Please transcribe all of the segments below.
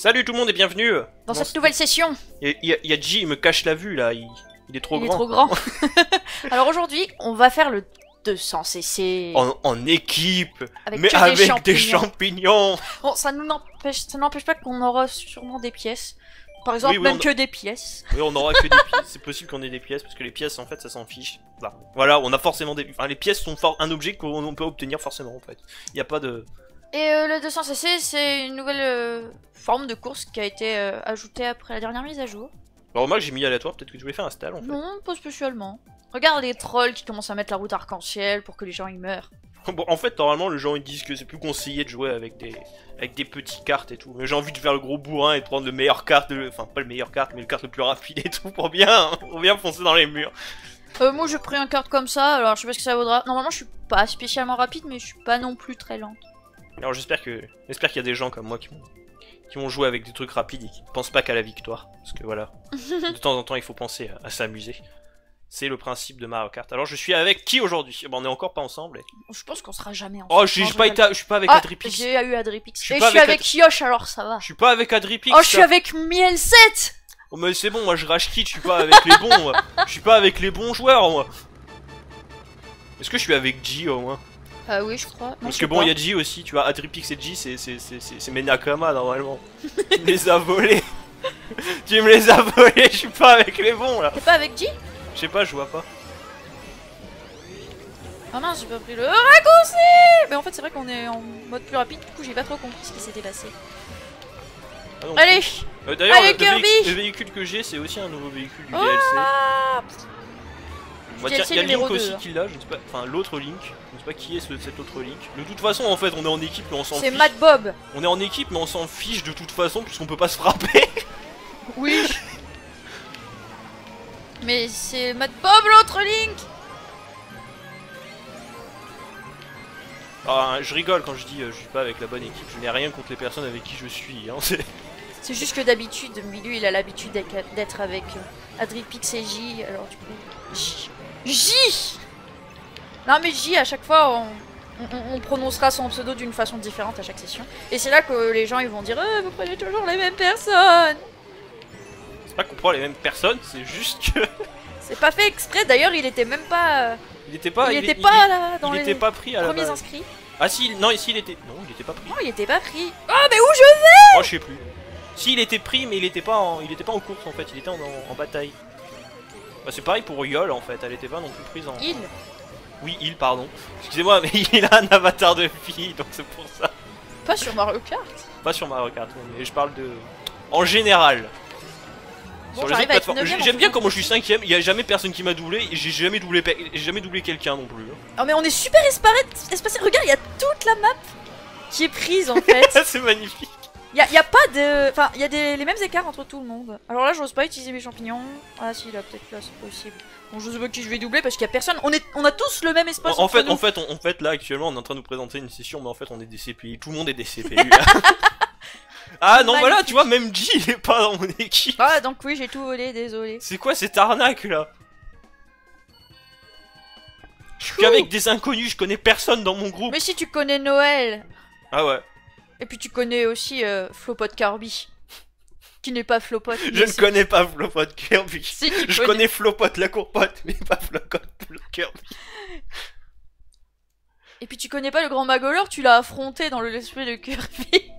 Salut tout le monde et bienvenue dans cette nouvelle session. Il y a G, il me cache la vue là, il est trop grand. Il est trop grand. Alors aujourd'hui, on va faire le 200cc. En équipe, mais avec des champignons. Bon, ça n'empêche pas qu'on aura sûrement des pièces. Par exemple, oui, même que des pièces. Oui, on aura que des pièces. C'est possible qu'on ait des pièces, parce que les pièces, en fait, ça s'en fiche. Là. Voilà, on a forcément des... Enfin, les pièces sont un objet qu'on peut obtenir forcément, en fait. Il n'y a pas de... Et le 200cc, c'est une nouvelle forme de course qui a été ajoutée après la dernière mise à jour. Bah, moi, j'ai mis aléatoire, peut-être que je voulais faire un stall, en fait. Non, pas spécialement. Regarde les trolls qui commencent à mettre la route arc-en-ciel pour que les gens ils meurent. Bon, en fait, normalement, les gens ils disent que c'est plus conseillé de jouer avec des petites cartes et tout. Mais j'ai envie de faire le gros bourrin et de prendre le meilleur carte, enfin pas le meilleur carte, mais le carte le plus rapide et tout pour bien foncer dans les murs. Moi j'ai pris un carte comme ça, alors je sais pas ce que ça vaudra. Normalement je suis pas spécialement rapide, mais je suis pas non plus très lente. Alors j'espère qu'il y a des gens comme moi qui vont jouer avec des trucs rapides et qui ne pensent pas qu'à la victoire. Parce que voilà, de temps en temps il faut penser à s'amuser. C'est le principe de Mario Kart. Alors je suis avec qui aujourd'hui? Bah, on est encore pas ensemble. Je pense qu'on sera jamais ensemble. Oh, je suis pas avec Adripix. J'ai eu Adripix. Et je suis avec Kiosh, alors ça va. Je suis pas avec Adripix. Oh, je suis avec Miel 7. Oh, mais c'est bon, moi je rage quitte, je suis pas avec les bons. Moi. Je suis pas avec les bons joueurs, moi. Est-ce que je suis avec G au moins? Ah oui, je crois. Non, parce que bon, il y a G aussi, tu vois. Adripix et G, c'est mes Nakama normalement. Tu me les as volés. Tu me les as volés, je suis pas avec les bons là. T'es pas avec G? Je sais pas, je vois pas. Ah mince, j'ai pas pris le raccourci. Mais en fait, c'est vrai qu'on est en mode plus rapide, du coup, j'ai pas trop compris ce qui s'était passé. Ah non, allez, d'ailleurs, le véhicule que j'ai, c'est aussi un nouveau véhicule du DLC. Il y a Link aussi qui l'a, je ne sais pas, enfin l'autre Link, je ne sais pas qui est cet autre Link. De toute façon, en fait, on est en équipe, mais on s'en fiche. C'est Matt Bob. On est en équipe, mais on s'en fiche de toute façon, puisqu'on peut pas se frapper. Oui. Mais c'est Matt Bob l'autre Link! Ah, je rigole quand je dis je suis pas avec la bonne équipe, je n'ai rien contre les personnes avec qui je suis. Hein, c'est juste que d'habitude, Milu il a l'habitude d'être avec Adripix et J, alors du coup. J! Non mais J, à chaque fois on prononcera son pseudo d'une façon différente à chaque session. Et c'est là que les gens ils vont dire vous prenez toujours les mêmes personnes! Pas qu'on prend les mêmes personnes, c'est juste que... C'est pas fait exprès, d'ailleurs il était même pas... Il était pas pris à la premiers inscrits. Ah si, non, ici il était... Non, il était pas pris. Non, il était pas pris. Oh, mais où je vais? Oh, je sais plus. Si, il était pris, mais il était pas en course en fait, il était en bataille. Bah, c'est pareil pour Yol en fait, elle était pas non plus prise en... Il. Oui, il, pardon. Excusez-moi, mais il a un avatar de fille, donc c'est pour ça. Pas sur Mario Kart. Pas sur Mario Kart, mais je parle de... En général. Bon, j'aime bien comment je suis 5ème, il n'y a jamais personne qui m'a doublé, j'ai jamais doublé, quelqu'un non plus. Oh mais on est super espacé, regarde il y a toute la map qui est prise en fait. C'est magnifique. Il y a pas de... Enfin il y a les mêmes écarts entre tout le monde. Alors là j'ose pas utiliser mes champignons. Ah si là peut-être là c'est possible. Bon je sais pas qui je vais doubler parce qu'il y a personne, on a tous le même espace en fait là actuellement on est en train de nous présenter une session mais en fait on est des CPU, tout le monde est des CPU là. Ah non, voilà, bah tu vois, même G il est pas dans mon équipe. Ah donc oui, j'ai tout volé, désolé. C'est quoi cette arnaque là? Je suis qu'avec des inconnus, je connais personne dans mon groupe. Mais si tu connais Noël. Ah ouais. Et puis tu connais aussi Flopot Kirby. Qui n'est pas Flopot. Je ne connais pas Flopot Kirby. Si, je connais Flopot la courpote, mais pas Flopot Kirby. Et puis tu connais pas le grand Magolor, tu l'as affronté dans le let's play de Kirby.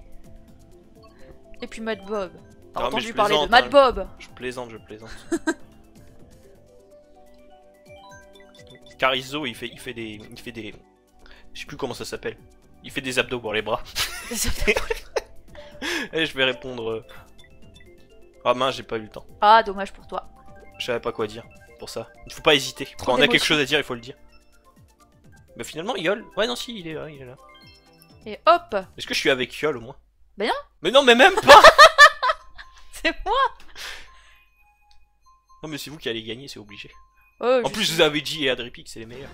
Et puis Matt Bob. T'as entendu parler de Matt Bob? Je plaisante, je plaisante. Carizo, il fait des... Je sais plus comment ça s'appelle. Il fait des abdos pour les bras. Des abdos pour les bras. Je vais répondre... Ah mince, j'ai pas eu le temps. Ah, dommage pour toi. Je savais pas quoi dire pour ça. Il faut pas hésiter. Quand on a quelque chose à dire, il faut le dire. Mais finalement, Yol... Ouais, non, si, il est là. Et hop. Est-ce que je suis avec Yol au moins? Ben non. Mais non, mais même pas. C'est moi. Non mais c'est vous qui allez gagner, c'est obligé. Oh, en plus vous avez G et Adripix, c'est les meilleurs.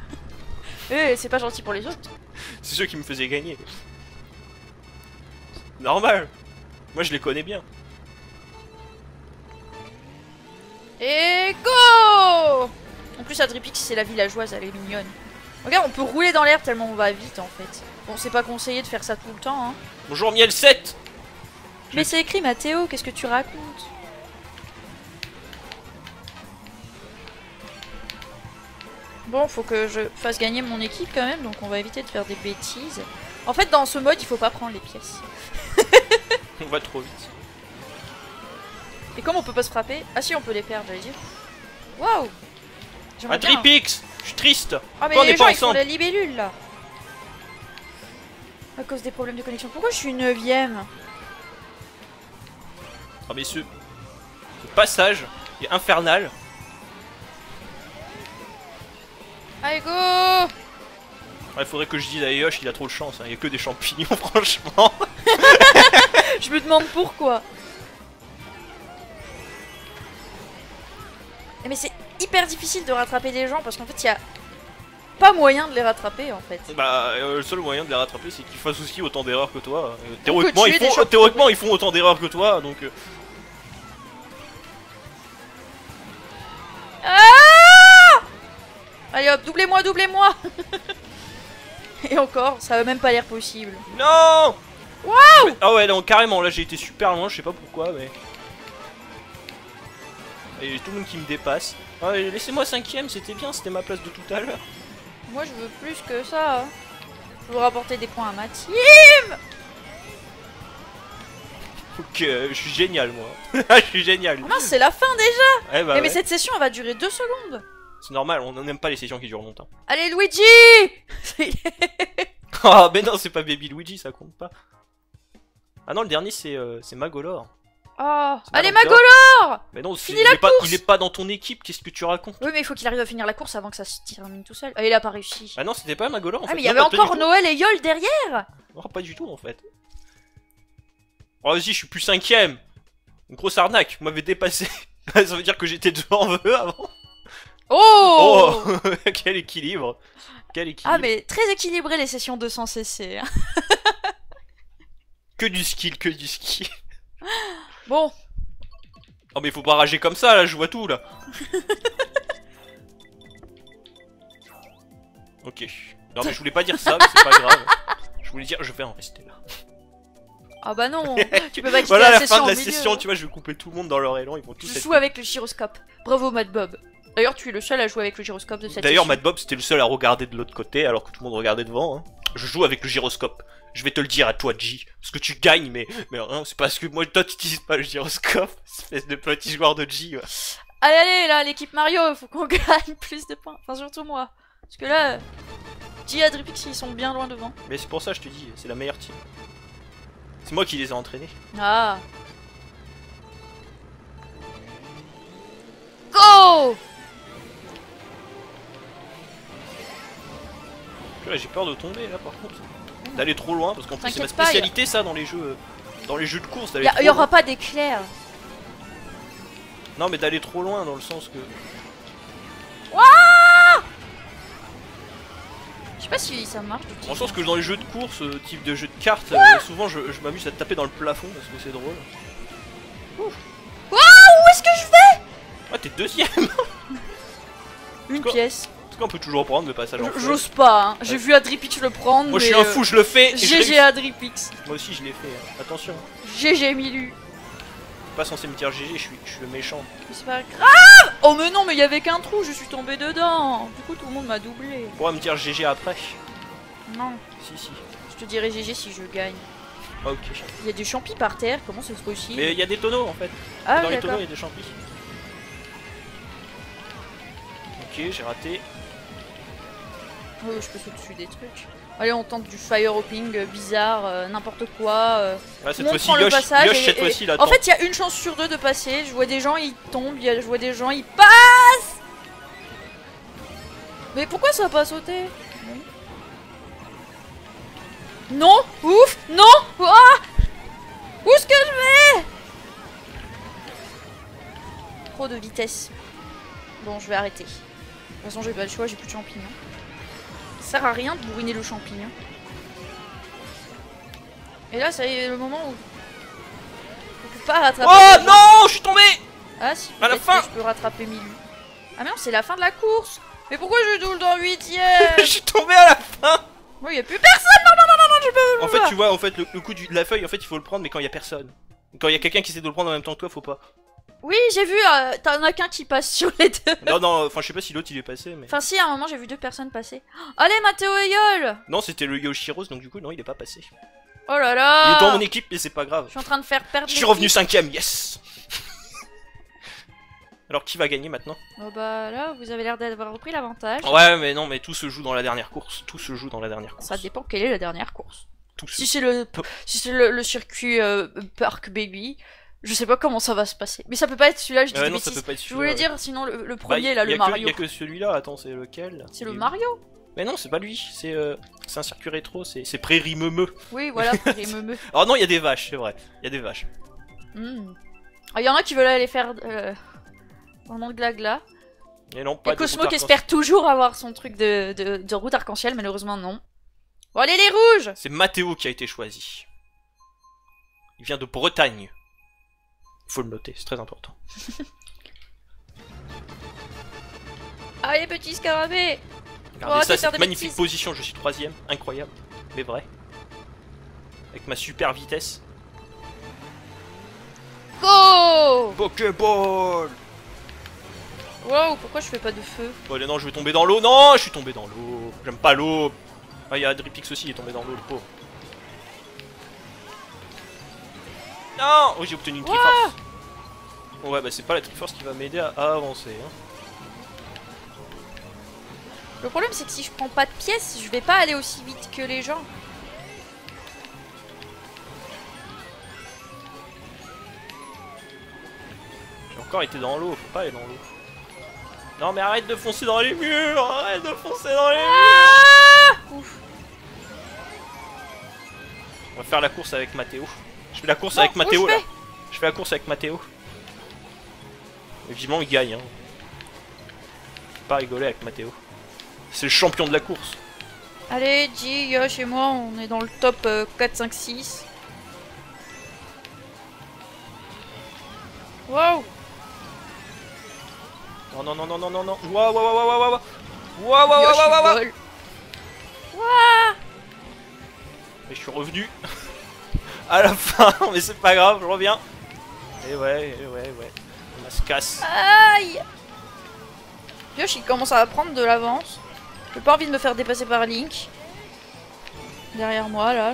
Eh, c'est pas gentil pour les autres. C'est ceux qui me faisaient gagner. Normal. Moi je les connais bien. Et go. En plus Adripix c'est la villageoise, elle est mignonne. Regarde, on peut rouler dans l'air tellement on va vite en fait. Bon, c'est pas conseillé de faire ça tout le temps hein. Bonjour Miel 7. Mais c'est écrit Mathéo, qu'est-ce que tu racontes? Bon, faut que je fasse gagner mon équipe quand même, donc on va éviter de faire des bêtises. En fait, dans ce mode, il faut pas prendre les pièces. On va trop vite. Et comme on peut pas se frapper... Ah si, on peut les perdre, j'allais dire. Waouh! Adripix, je suis triste. Ah mais les gens, ils font la libellule là. À cause des problèmes de connexion. Pourquoi je suis 9ème? Ah mais ce passage est infernal. Allez go! Ouais, faudrait que je dise à Ayosh, il a trop de chance, hein. Il y a que des champignons franchement. Je me demande pourquoi. Mais c'est hyper difficile de rattraper des gens parce qu'en fait il y a pas moyen de les rattraper en fait. Bah le seul moyen de les rattraper c'est qu'ils fassent aussi autant d'erreurs que toi. Théoriquement ils font autant d'erreurs que toi donc... Ah allez hop, doublez-moi. Et encore, ça a même pas l'air possible. Non. Waouh. Ah ouais non carrément, là j'ai été super loin, je sais pas pourquoi mais... Et tout le monde qui me dépasse. Ah, laissez-moi 5ème, c'était bien, c'était ma place de tout à l'heure. Moi je veux plus que ça. Je veux rapporter des points à ma team. Ok, je suis génial moi. Je suis génial. Oh mince, c'est la fin déjà. Eh bah, mais cette session elle va durer 2 secondes. C'est normal, on n'aime pas les sessions qui durent longtemps. Allez Luigi. Ah oh, mais non, c'est pas Baby Luigi, ça compte pas. Ah non, le dernier c'est Magolor. Oh, allez Magolor! Mais non, il est pas dans ton équipe, qu'est-ce que tu racontes? Oui, mais il faut qu'il arrive à finir la course avant que ça se termine tout seul. Ah, il a pas réussi. Ah non, c'était pas Magolor en fait. Ah, mais il y avait encore Noël et Yol derrière! Oh, pas du tout en fait. Oh, vas-y, je suis plus 5ème! Une grosse arnaque, vous m'avez dépassé. Ça veut dire que j'étais devant eux avant. Oh! Oh. Quel équilibre! Quel équilibre! Ah, mais très équilibré les sessions de sans cesser. Que du skill, que du skill. Bon. Oh mais faut pas rager comme ça là, je vois tout là. Ok. Non mais je voulais pas dire ça, mais c'est pas grave. Je voulais dire, je vais en rester là. Ah bah non, tu peux pas quitter voilà, la fin de la session, tu vois, je vais couper tout le monde dans leur élan, ils vont tous... Je joue avec le gyroscope. Bravo Matt Bob. D'ailleurs, tu es le seul à jouer avec le gyroscope de cette session. D'ailleurs, Matt Bob, c'était le seul à regarder de l'autre côté, alors que tout le monde regardait devant, hein. Je joue avec le gyroscope. Je vais te le dire à toi, G. Parce que tu gagnes, mais hein, c'est parce que moi, toi, tu utilises pas le gyroscope. Espèce de petit joueur de G. Ouais. Allez, allez, là, l'équipe Mario, faut qu'on gagne plus de points. Enfin, surtout moi. Parce que là, G et Adripix, ils sont bien loin devant. Mais c'est pour ça, je te dis, c'est la meilleure team. C'est moi qui les ai entraînés. Ah. Go! J'ai peur de tomber là par contre, d'aller trop loin parce qu'en plus c'est ma spécialité ça dans les jeux de course. Il y aura pas d'éclair. Non mais d'aller trop loin dans le sens que... Wouah! Je sais pas si ça marche. Dans le sens que dans les jeux de course, type de jeu de cartes, souvent je m'amuse à taper dans le plafond parce que c'est drôle. Ouf. Wouah! Où est-ce que je vais? Ah t'es 2ème. Une pièce. On peut toujours prendre le passage en fait. J'ose pas, hein. J'ai vu Adripix le prendre. Moi je suis un fou, je le fais. GG Adripix. Moi aussi je l'ai fait, hein. Attention. GG Milu. Pas censé me dire GG, je suis le méchant. C'est pas grave. Oh mais non, mais il y avait qu'un trou, je suis tombé dedans. Du coup tout le monde m'a doublé. Pourra me dire GG après? Non. Si si. Je te dirai GG si je gagne. Ok. Il y a des champis par terre, comment c'est possible? Mais il y a des tonneaux en fait. Ah, dans les tonneaux il y a des champis. Ok, j'ai raté. Oh, je peux sauter dessus des trucs. Allez, on tente du fire hopping bizarre, n'importe quoi. Ouais, cette fois-ci, cette fois-ci là. En fait, il y a une chance sur deux de passer. Je vois des gens, ils tombent. Je vois des gens, ils passent. Mais pourquoi ça n'a pas sauté? Non, ouf, non. Ah, où est-ce que je vais? Trop de vitesse. Bon, je vais arrêter. De toute façon, j'ai pas le choix, j'ai plus de champignons. Ça sert à rien de bourriner le champignon. Et là, ça y est, le moment où on peut pas rattraper. Oh non, je suis tombé. Ah si, à la fin, je peux rattraper Milu. Ah mais non, c'est la fin de la course. Mais pourquoi je double dans 8ème? Je suis tombé à la fin. Oui, y a plus personne. Non, je peux. En fait, tu vois, en fait, le coup de la feuille, en fait, il faut le prendre, mais quand il y a personne. Quand il y a quelqu'un qui essaie de le prendre en même temps que toi, faut pas. Oui, j'ai vu, t'en as qu'un qui passe sur les deux. Non, non, enfin je sais pas si l'autre il est passé, mais... Enfin si, à un moment j'ai vu deux personnes passer. Oh, allez, Mathéo et Yol. Non, c'était le Yoshi Rose, donc du coup, non, il est pas passé. Oh là là. Il est dans mon équipe, mais c'est pas grave. Je suis en train de faire perdre. Je suis revenu 5ème, yes. Alors, qui va gagner maintenant? Oh bah là, vous avez l'air d'avoir repris l'avantage. Ouais, mais non, mais tout se joue dans la dernière course. Tout se joue dans la dernière course. Ça dépend quelle est la dernière course. Tout se... Si c'est le circuit Park Baby... Je sais pas comment ça va se passer. Mais ça peut pas être celui-là, je dis non, ça peut pas être celui-là. Je voulais dire, sinon le premier, bah, là, le Mario. Il y a que celui-là, attends, c'est lequel? C'est le Mario. Mais non, c'est pas lui, c'est un circuit rétro, c'est Prairie Meumeu. Oui, voilà, Prairie Meumeu. Oh non, il y a des vaches, c'est vrai, il y a des vaches. Il y en a qui veulent aller faire en glagla. Et non, pas de Cosmo qui espère toujours avoir son truc de route arc-en-ciel, malheureusement non. Bon, allez les rouges! C'est Mathéo qui a été choisi. Il vient de Bretagne. Faut le noter, c'est très important. Ah les petits scarabées! Regardez ça, cette magnifique position, je suis 3ème, incroyable, mais vrai. Avec ma super vitesse. Go! Pokéball! Wow, pourquoi je fais pas de feu? Oh non, je vais tomber dans l'eau, non, je suis tombé dans l'eau. J'aime pas l'eau. Ah, il y a Adripix aussi, il est tombé dans l'eau, le pauvre. Non! Oh, j'ai obtenu une Triforce. Wow. Ouais, bah c'est pas la Triforce qui va m'aider à avancer. Hein. Le problème, c'est que si je prends pas de pièces, je vais pas aller aussi vite que les gens. J'ai encore été dans l'eau, faut pas aller dans l'eau. Non, mais arrête de foncer dans les murs! Arrête de foncer dans les murs! Ouf. On va faire la course avec Mathéo. Je fais la course avec Mathéo là. Je fais la course avec Mathéo. Évidemment, il gagne. Hein. Faut pas rigoler avec Mathéo. C'est le champion de la course. Allez, G, Yosh et moi, on est dans le top 4, 5, 6. Wow! Non, non, non, non, non, non, non. Waouh, waouh, waouh, waouh, waouh. Waouh, waouh, waouh, waouh, waouh. Waouh! Mais je suis revenu. À la fin, mais c'est pas grave, je reviens. Et ouais, on se casse. Aïe! Yoshi commence à prendre de l'avance. J'ai pas envie de me faire dépasser par Link. Derrière moi, là.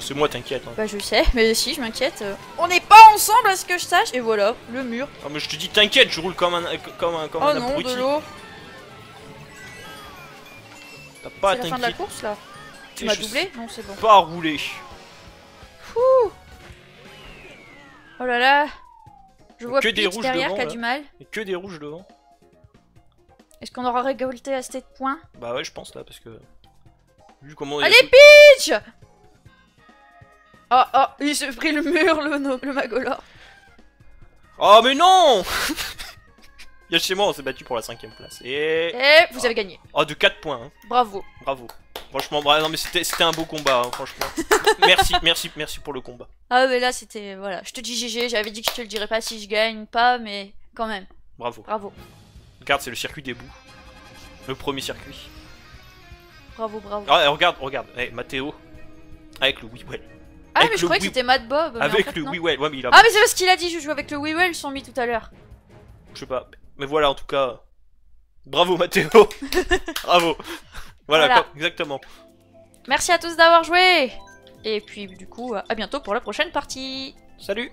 C'est moi, t'inquiète. Hein. Bah, je sais, mais si, je m'inquiète. On n'est pas ensemble, à ce que je sache. Et voilà, le mur. Ah, mais je te dis, t'inquiète, je roule comme un abruti. Oh non, t'as pas à t'inquiéter. C'est la fin de la course, là. Tu m'as doublé? Non, c'est bon. Pas roulé. Ouh. Oh là là, je vois que Peach derrière qui a du mal. Et que des rouges devant. Est-ce qu'on aura récolté à ce point? Bah ouais, je pense là, parce que... Vu comment... Allez, Peach! Oh, oh, il s'est pris le mur, le Magolor. Oh, mais non! Y'a chez moi, on s'est battu pour la 5ème place. Et vous avez gagné. Oh, de 4 points. Hein. Bravo. Bravo. Franchement, non, mais c'était un beau combat, hein, franchement. merci pour le combat. Ah, mais là, c'était. Voilà, je te dis GG, j'avais dit que je te le dirais pas si je gagne pas, mais quand même. Bravo. Bravo. Regarde, c'est le circuit des bouts. Le premier circuit. Bravo, bravo. Ah, regarde, regarde. Hey, Mathéo. Avec le We-Well. Ah, avec mais je croyais que c'était Matt Bob. Avec en fait, le We-Well. Ouais, mais il a... Ah, mais c'est parce qu'il a dit je joue avec le We-Well, ils sont mis tout à l'heure. Je sais pas. Mais voilà, en tout cas. Bravo, Mathéo. Bravo. Voilà. Exactement. Merci à tous d'avoir joué. Et puis, du coup, à bientôt pour la prochaine partie. Salut.